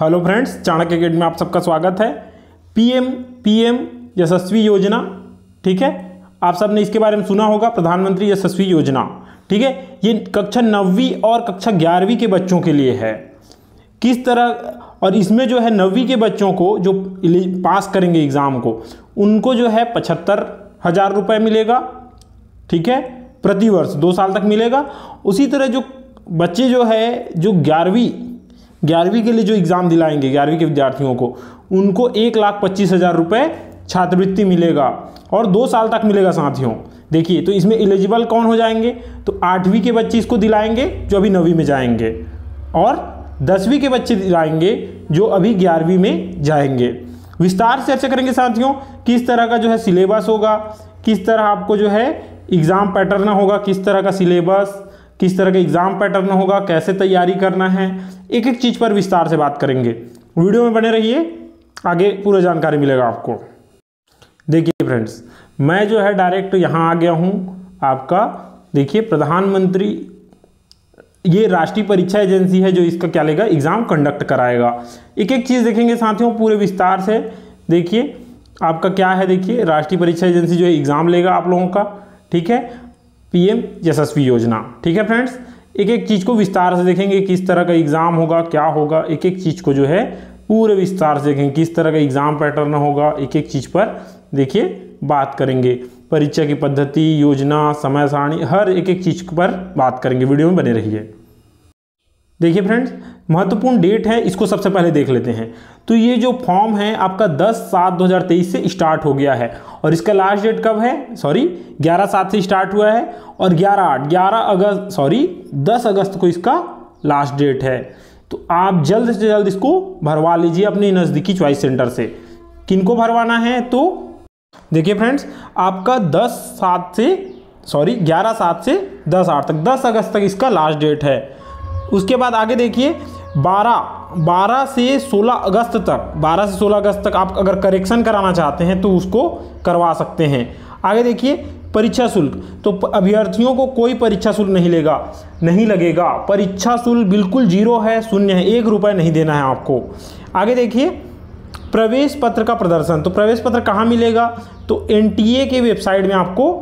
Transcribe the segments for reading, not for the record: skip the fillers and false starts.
Hello friends, Chanakya academy में आप सबका स्वागत है। पीएम यशस्वी योजना, ठीक है, आप सब ने इसके बारे में सुना होगा, प्रधानमंत्री यशस्वी योजना, ठीक है। ये कक्षा 9वीं और कक्षा 11वीं के बच्चों के लिए है। किस तरह, और इसमें जो है 9वीं के बच्चों को जो पास करेंगे एग्ज़ाम को, उनको जो है 75,000 रुपये मिलेगा, ठीक है, प्रतिवर्ष 2 साल तक मिलेगा। उसी तरह जो बच्चे जो है जो 11वीं के लिए जो एग्ज़ाम दिलाएंगे, 11वीं के विद्यार्थियों को, उनको 1,25,000 रुपये छात्रवृत्ति मिलेगा और 2 साल तक मिलेगा। साथियों देखिए, तो इसमें एलिजिबल कौन हो जाएंगे, तो 8वीं के बच्चे इसको दिलाएंगे जो अभी 9वीं में जाएंगे, और 10वीं के बच्चे दिलाएंगे जो अभी 11वीं में जाएंगे। विस्तार से चर्चा करेंगे साथियों, किस तरह का जो है सिलेबस होगा, किस तरह आपको जो है एग्ज़ाम पैटर्न होगा, किस तरह का सिलेबस, किस तरह का एग्ज़ाम पैटर्न होगा, कैसे तैयारी करना है, एक एक चीज़ पर विस्तार से बात करेंगे। वीडियो में बने रहिए, आगे पूरा जानकारी मिलेगा आपको। देखिए फ्रेंड्स, मैं जो है डायरेक्ट यहाँ आ गया हूँ आपका, देखिए प्रधानमंत्री, ये राष्ट्रीय परीक्षा एजेंसी है जो इसका क्या लेगा, एग्ज़ाम कंडक्ट कराएगा। एक एक चीज़ देखेंगे साथियों पूरे विस्तार से। देखिए आपका क्या है, देखिए राष्ट्रीय परीक्षा एजेंसी जो है एग्ज़ाम लेगा आप लोगों का, ठीक है, पीएम यशस्वी योजना, ठीक है फ्रेंड्स। एक एक चीज़ को विस्तार से देखेंगे, किस तरह का एग्ज़ाम होगा, क्या होगा, एक एक चीज़ को जो है पूरे विस्तार से देखेंगे, किस तरह का एग्ज़ाम पैटर्न होगा, एक एक चीज़ पर देखिए बात करेंगे। परीक्षा की पद्धति, योजना, समय सारणी, हर एक एक चीज़ पर बात करेंगे। वीडियो में बने रहिए। देखिए फ्रेंड्स, महत्वपूर्ण डेट है, इसको सबसे पहले देख लेते हैं। तो ये जो फॉर्म है आपका 10/7/2023 से स्टार्ट हो गया है, और इसका लास्ट डेट कब है, सॉरी 11/7 से स्टार्ट हुआ है, और 11 अगस्त, सॉरी 10 अगस्त को इसका लास्ट डेट है। तो आप जल्द से जल्द इसको भरवा लीजिए अपने नज़दीकी चॉइस सेंटर से। किनको भरवाना है, तो देखिए फ्रेंड्स आपका 11/7 से 10/8 तक, 10 अगस्त तक इसका लास्ट डेट है। उसके बाद आगे देखिए 12 से 16 अगस्त तक, 12 से 16 अगस्त तक आप अगर करेक्शन कराना चाहते हैं तो उसको करवा सकते हैं। आगे देखिए परीक्षा शुल्क, तो अभ्यर्थियों को कोई परीक्षा शुल्क नहीं लगेगा, परीक्षा शुल्क बिल्कुल जीरो है, शून्य है, 1 रुपये नहीं देना है आपको। आगे देखिए प्रवेश पत्र का प्रदर्शन, तो प्रवेश पत्र कहाँ मिलेगा, तो एनटीए के वेबसाइट में आपको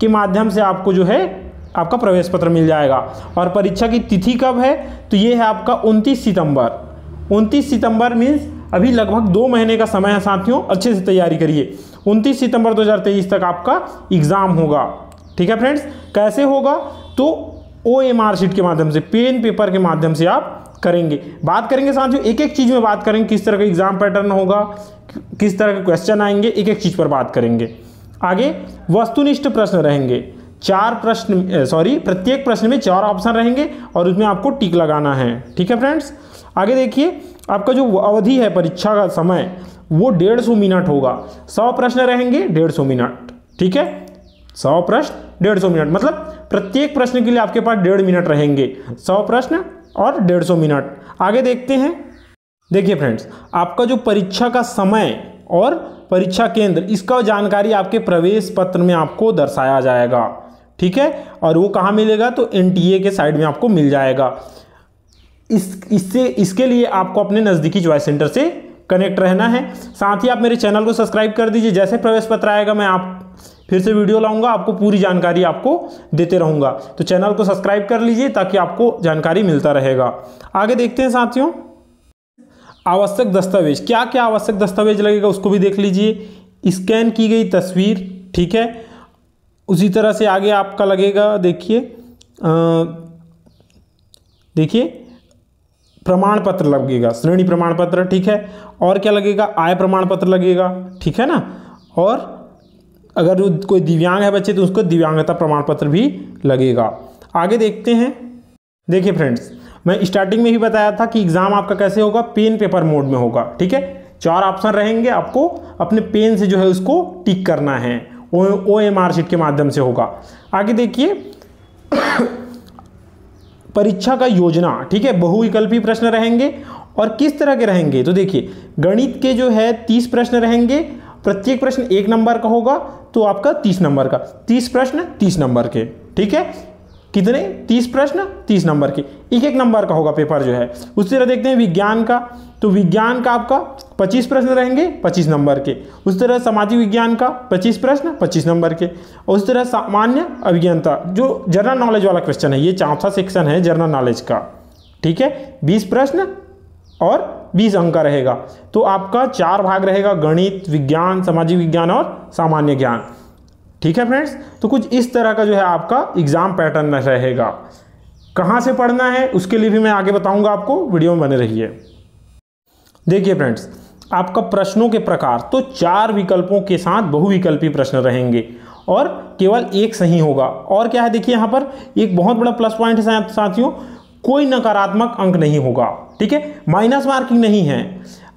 के माध्यम से आपको जो है आपका प्रवेश पत्र मिल जाएगा। और परीक्षा की तिथि कब है, तो ये है आपका 29 सितंबर। 29 सितंबर मीन्स अभी लगभग 2 महीने का समय है साथियों, अच्छे से तैयारी करिए। 29 सितंबर 2023 तक आपका एग्ज़ाम होगा, ठीक है फ्रेंड्स। कैसे होगा, तो OMR शीट के माध्यम से, पेन पेपर के माध्यम से आप करेंगे। बात करेंगे साथियों, एक एक चीज़ में बात करेंगे, किस तरह का एग्ज़ाम पैटर्न होगा, किस तरह के क्वेश्चन आएंगे, एक एक चीज़ पर बात करेंगे। आगे वस्तुनिष्ठ प्रश्न रहेंगे, 4 प्रश्न, सॉरी प्रत्येक प्रश्न में 4 ऑप्शन रहेंगे और उसमें आपको टिक लगाना है, ठीक है फ्रेंड्स। आगे देखिए आपका जो अवधि है परीक्षा का समय, वो 150 मिनट होगा, 100 प्रश्न रहेंगे, 150 मिनट, ठीक है, 100 प्रश्न 150 मिनट, मतलब प्रत्येक प्रश्न के लिए आपके पास 1.5 मिनट रहेंगे, 100 प्रश्न और 150 मिनट। आगे देखते हैं, देखिए फ्रेंड्स आपका जो परीक्षा का समय और परीक्षा केंद्र, इसका जानकारी आपके प्रवेश पत्र में आपको दर्शाया जाएगा, ठीक है, और वो कहाँ मिलेगा, तो एनटीए के साइड में आपको मिल जाएगा। इसके लिए आपको अपने नज़दीकी चॉइस सेंटर से कनेक्ट रहना है। साथ ही आप मेरे चैनल को सब्सक्राइब कर दीजिए, जैसे प्रवेश पत्र आएगा मैं आप फिर से वीडियो लाऊंगा, आपको पूरी जानकारी आपको देते रहूँगा, तो चैनल को सब्सक्राइब कर लीजिए ताकि आपको जानकारी मिलता रहेगा। आगे देखते हैं साथियों, आवश्यक दस्तावेज, क्या क्या आवश्यक दस्तावेज लगेगा उसको भी देख लीजिए। स्कैन की गई तस्वीर, ठीक है, उसी तरह से आगे आपका लगेगा, देखिए प्रमाण पत्र लगेगा, श्रेणी प्रमाण पत्र, ठीक है, और क्या लगेगा, आय प्रमाण पत्र लगेगा, ठीक है ना, और अगर कोई दिव्यांग है बच्चे तो उसको दिव्यांगता प्रमाण पत्र भी लगेगा। आगे देखते हैं, देखिए फ्रेंड्स मैं स्टार्टिंग में ही बताया था कि एग्ज़ाम आपका कैसे होगा, पेन पेपर मोड में होगा, ठीक है, 4 ऑप्शन रहेंगे, आपको अपने पेन से जो है उसको टिक करना है, OMR शीट के माध्यम से होगा। आगे देखिए परीक्षा का योजना, ठीक है, बहुविकल्पी प्रश्न रहेंगे, और किस तरह के रहेंगे, तो देखिए गणित के जो है 30 प्रश्न रहेंगे, प्रत्येक प्रश्न 1 नंबर का होगा, तो आपका 30 नंबर का, 30 प्रश्न 30 नंबर के, ठीक है, कितने 30 प्रश्न 30 नंबर के, एक एक नंबर का होगा पेपर जो है। उसी तरह देखते हैं विज्ञान का, तो विज्ञान का आपका 25 प्रश्न रहेंगे 25 नंबर के। उस तरह सामाजिक विज्ञान का 25 प्रश्न 25 नंबर के। और उस तरह सामान्य अभिज्ञता जो जनरल नॉलेज वाला क्वेश्चन है, ये चौथा सेक्शन है जनरल नॉलेज का, ठीक है, 20 प्रश्न और 20 अंक का रहेगा। तो आपका 4 भाग रहेगा, गणित, विज्ञान, सामाजिक विज्ञान और सामान्य ज्ञान, ठीक है फ्रेंड्स। तो कुछ इस तरह का जो है आपका एग्जाम पैटर्न रहेगा। कहाँ से पढ़ना है उसके लिए भी मैं आगे बताऊंगा, आपको वीडियो में बने रहिए। देखिए फ्रेंड्स, आपका प्रश्नों के प्रकार, तो 4 विकल्पों के साथ बहुविकल्पी प्रश्न रहेंगे और केवल एक सही होगा। और क्या है देखिए, यहाँ पर एक बहुत बड़ा प्लस पॉइंट है साथियों, कोई नकारात्मक अंक नहीं होगा, ठीक है, माइनस मार्किंग नहीं है।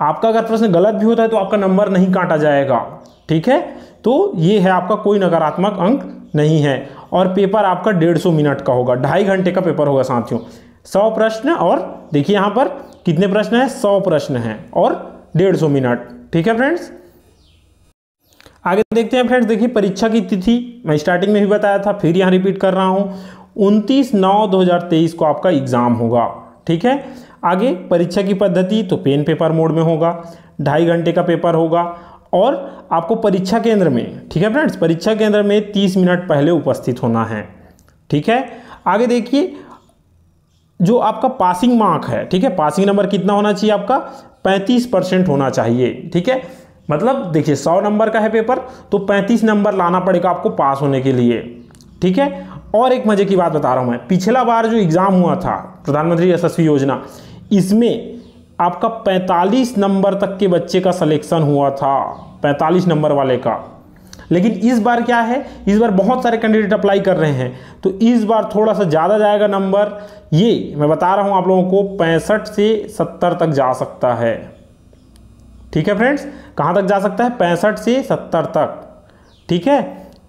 आपका अगर प्रश्न गलत भी होता है तो आपका नंबर नहीं काटा जाएगा, ठीक है। तो ये है आपका, कोई नकारात्मक अंक नहीं है। और पेपर आपका 150 मिनट का होगा, 2.5 घंटे का पेपर होगा साथियों। 100 प्रश्न, और देखिए यहाँ पर कितने प्रश्न हैं, 100 प्रश्न हैं और 150 मिनट, ठीक है फ्रेंड्स। आगे देखते हैं फ्रेंड्स, देखिए परीक्षा की तिथि मैं स्टार्टिंग में भी बताया था, फिर यहाँ रिपीट कर रहा हूँ, 29/9/2023 को आपका एग्जाम होगा, ठीक है। आगे परीक्षा की पद्धति, तो पेन पेपर मोड में होगा, 2.5 घंटे का पेपर होगा। और आपको परीक्षा केंद्र में, ठीक है फ्रेंड्स, परीक्षा केंद्र में 30 मिनट पहले उपस्थित होना है, ठीक है। आगे देखिए जो आपका पासिंग मार्क है, ठीक है, पासिंग नंबर कितना होना चाहिए आपका, 35% होना चाहिए, ठीक है। मतलब देखिए 100 नंबर का है पेपर, तो 35 नंबर लाना पड़ेगा आपको पास होने के लिए, ठीक है। और एक मजे की बात बता रहा हूँ मैं, पिछला बार जो एग्ज़ाम हुआ था प्रधानमंत्री यशस्वी योजना, इसमें आपका 45 नंबर तक के बच्चे का सिलेक्शन हुआ था, 45 नंबर वाले का। लेकिन इस बार क्या है, इस बार बहुत सारे कैंडिडेट अप्लाई कर रहे हैं, तो इस बार थोड़ा सा ज़्यादा जाएगा नंबर, ये मैं बता रहा हूँ आप लोगों को 65 से 70 तक जा सकता है, ठीक है फ्रेंड्स। कहाँ तक जा सकता है, 65 से 70 तक, ठीक है।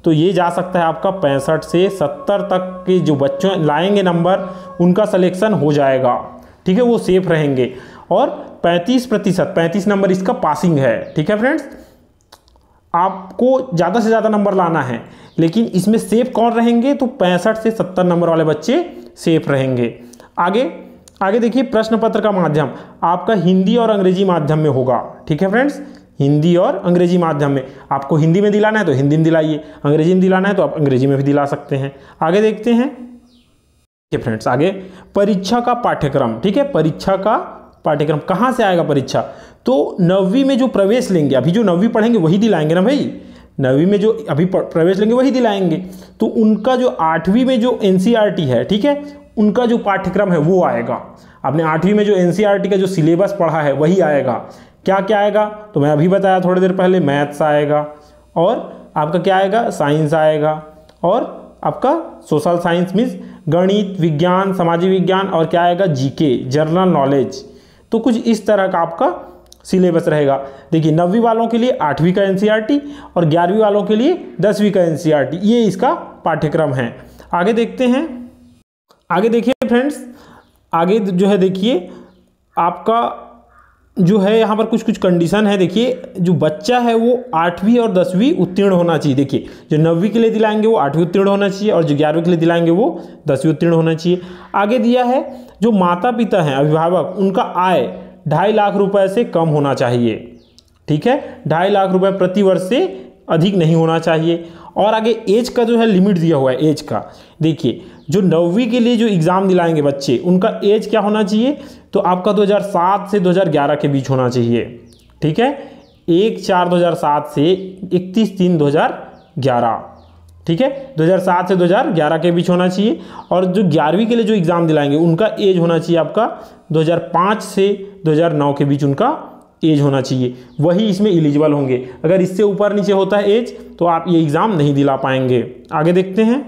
तो ये जा सकता है आपका 65 से 70 तक के जो बच्चों लाएंगे नंबर, उनका सिलेक्शन हो जाएगा, ठीक है, वो सेफ रहेंगे। और 35% 35 नंबर इसका पासिंग है, ठीक है फ्रेंड्स। आपको ज़्यादा से ज़्यादा नंबर लाना है, लेकिन इसमें सेफ कौन रहेंगे, तो 65 से 70 नंबर वाले बच्चे सेफ रहेंगे। आगे आगे देखिए, प्रश्न पत्र का माध्यम आपका हिंदी और अंग्रेजी माध्यम में होगा, ठीक है फ्रेंड्स, हिंदी और अंग्रेजी माध्यम में। आपको हिंदी में दिलाना है तो हिंदी में दिलाइए, अंग्रेजी में दिलाना है तो आप अंग्रेजी में भी दिला सकते हैं। आगे देखते हैं फ्रेंड्स, आगे परीक्षा का पाठ्यक्रम, ठीक है, परीक्षा का पाठ्यक्रम कहाँ से आएगा परीक्षा, तो 9वीं में जो प्रवेश लेंगे, अभी जो 9वीं पढ़ेंगे वही दिलाएंगे ना भाई, 9वीं में जो अभी प्रवेश लेंगे वही दिलाएंगे। तो उनका जो 8वीं में जो एनसीआरटी है, ठीक है, उनका जो पाठ्यक्रम है वो आएगा। आपने 8वीं में जो एनसीआरटी का जो सिलेबस पढ़ा है वही आएगा। क्या क्या आएगा, तो मैं अभी बताया थोड़ी देर पहले, मैथ्स आएगा, और आपका क्या आएगा, साइंस आएगा, और आपका सोशल साइंस मीन्स गणित, विज्ञान, सामाजिक विज्ञान, और क्या आएगा, जीके, जनरल नॉलेज। तो कुछ इस तरह का आपका सिलेबस रहेगा। देखिए 9वीं वालों के लिए 8वीं का एनसीआरटी और 11वीं वालों के लिए 10वीं का एनसीआरटी, ये इसका पाठ्यक्रम है। आगे देखते हैं, आगे देखिए फ्रेंड्स, आगे जो है देखिए आपका जो है यहाँ पर कुछ कुछ कंडीशन है। देखिए जो बच्चा है वो 8वीं और 10वीं उत्तीर्ण होना चाहिए। देखिए जो 9वीं के लिए दिलाएंगे वो 8वीं उत्तीर्ण होना चाहिए, और जो 11वीं के लिए दिलाएंगे वो 10वीं उत्तीर्ण होना चाहिए। आगे दिया है जो माता पिता हैं, अभिभावक, उनका आय 2.5 लाख रुपये से कम होना चाहिए, ठीक है, 2.5 लाख रुपये प्रतिवर्ष से अधिक नहीं होना चाहिए। और आगे एज का जो है लिमिट दिया हुआ है एज का। देखिए जो 9वीं के लिए जो एग्ज़ाम दिलाएंगे बच्चे, उनका एज क्या होना चाहिए, तो आपका 2007 से 2011 के बीच होना चाहिए, ठीक है, 1/4/2007 से 31/3/2011, ठीक है, 2007 से 2011 के बीच होना चाहिए। और जो 11वीं के लिए जो एग्ज़ाम दिलाएंगे उनका एज होना चाहिए आपका 2005 से 2009 के बीच उनका एज होना चाहिए, वही इसमें एलिजिबल होंगे। अगर इससे ऊपर नीचे होता है एज तो आप ये एग्ज़ाम नहीं दिला पाएंगे। आगे देखते हैं,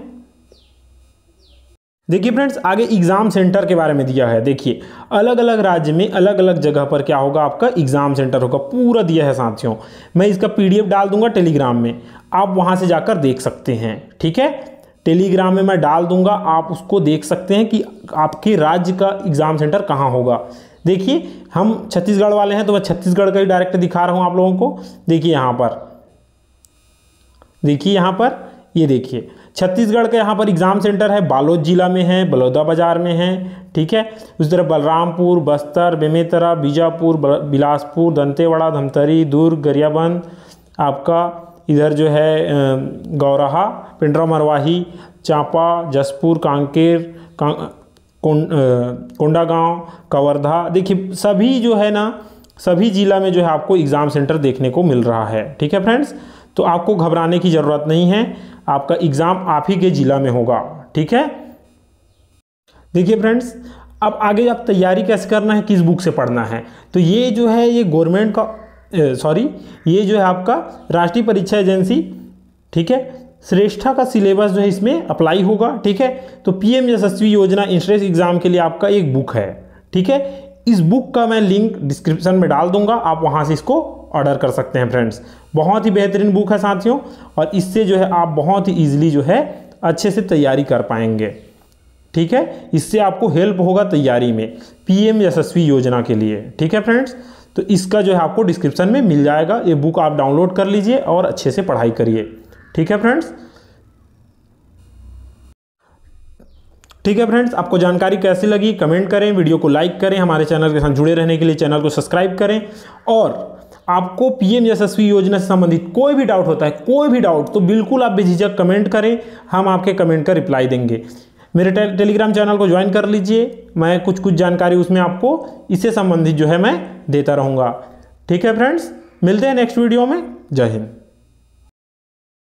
देखिए फ्रेंड्स, आगे एग्ज़ाम सेंटर के बारे में दिया है। देखिए अलग अलग राज्य में अलग अलग जगह पर क्या होगा, आपका एग्ज़ाम सेंटर होगा, पूरा दिया है साथियों। मैं इसका PDF डाल दूंगा टेलीग्राम में, आप वहां से जाकर देख सकते हैं, ठीक है, टेलीग्राम में मैं डाल दूंगा, आप उसको देख सकते हैं कि आपके राज्य का एग्ज़ाम सेंटर कहाँ होगा। देखिए हम छत्तीसगढ़ वाले हैं तो मैं छत्तीसगढ़ का ही डायरेक्ट दिखा रहा हूँ आप लोगों को। देखिए यहाँ पर ये देखिए छत्तीसगढ़ का यहाँ पर एग्ज़ाम सेंटर है, बालोद जिला में है, बलौदा बाजार में है, ठीक है। उस तरफ बलरामपुर, बस्तर, बेमेतरा, बीजापुर, बिलासपुर, दंतेवाड़ा, धमतरी, दुर्ग, गरियाबंद, आपका इधर जो है गौराहा, पिंडरा, मरवाही, चांपा, जसपुर, कांकेर, कोंडागांव, कवर्धा। देखिए सभी जो है ना, सभी ज़िला में जो है आपको एग्ज़ाम सेंटर देखने को मिल रहा है, ठीक है फ्रेंड्स। तो आपको घबराने की ज़रूरत नहीं है, आपका एग्ज़ाम आप ही के ज़िला में होगा, ठीक है। देखिए फ्रेंड्स, अब आगे आप तैयारी कैसे करना है, किस बुक से पढ़ना है, तो ये जो है ये गवर्नमेंट का ये जो है आपका राष्ट्रीय परीक्षा एजेंसी, ठीक है, श्रेष्ठा का सिलेबस जो है इसमें अप्लाई होगा, ठीक है। तो पीएम यशस्वी योजना एंट्रेंस एग्ज़ाम के लिए आपका एक बुक है, ठीक है। इस बुक का मैं लिंक डिस्क्रिप्शन में डाल दूंगा, आप वहां से इसको ऑर्डर कर सकते हैं फ्रेंड्स। बहुत ही बेहतरीन बुक है साथियों, और इससे जो है आप बहुत ही ईजिली जो है अच्छे से तैयारी कर पाएंगे, ठीक है। इससे आपको हेल्प होगा तैयारी में पीएम यशस्वी योजना के लिए, ठीक है फ्रेंड्स। तो इसका जो है आपको डिस्क्रिप्शन में मिल जाएगा, ये बुक आप डाउनलोड कर लीजिए और अच्छे से पढ़ाई करिए, ठीक है फ्रेंड्स। ठीक है फ्रेंड्स, आपको जानकारी कैसी लगी कमेंट करें, वीडियो को लाइक करें, हमारे चैनल के साथ जुड़े रहने के लिए चैनल को सब्सक्राइब करें। और आपको पीएम यशस्वी योजना से संबंधित कोई भी डाउट होता है, कोई भी डाउट, तो बिल्कुल आप बेझिझक कमेंट करें, हम आपके कमेंट का रिप्लाई देंगे। मेरे टेलीग्राम चैनल को ज्वाइन कर लीजिए, मैं कुछ जानकारी उसमें आपको इससे संबंधित जो है मैं देता रहूँगा, ठीक है फ्रेंड्स। मिलते हैं नेक्स्ट वीडियो में, जय हिंद।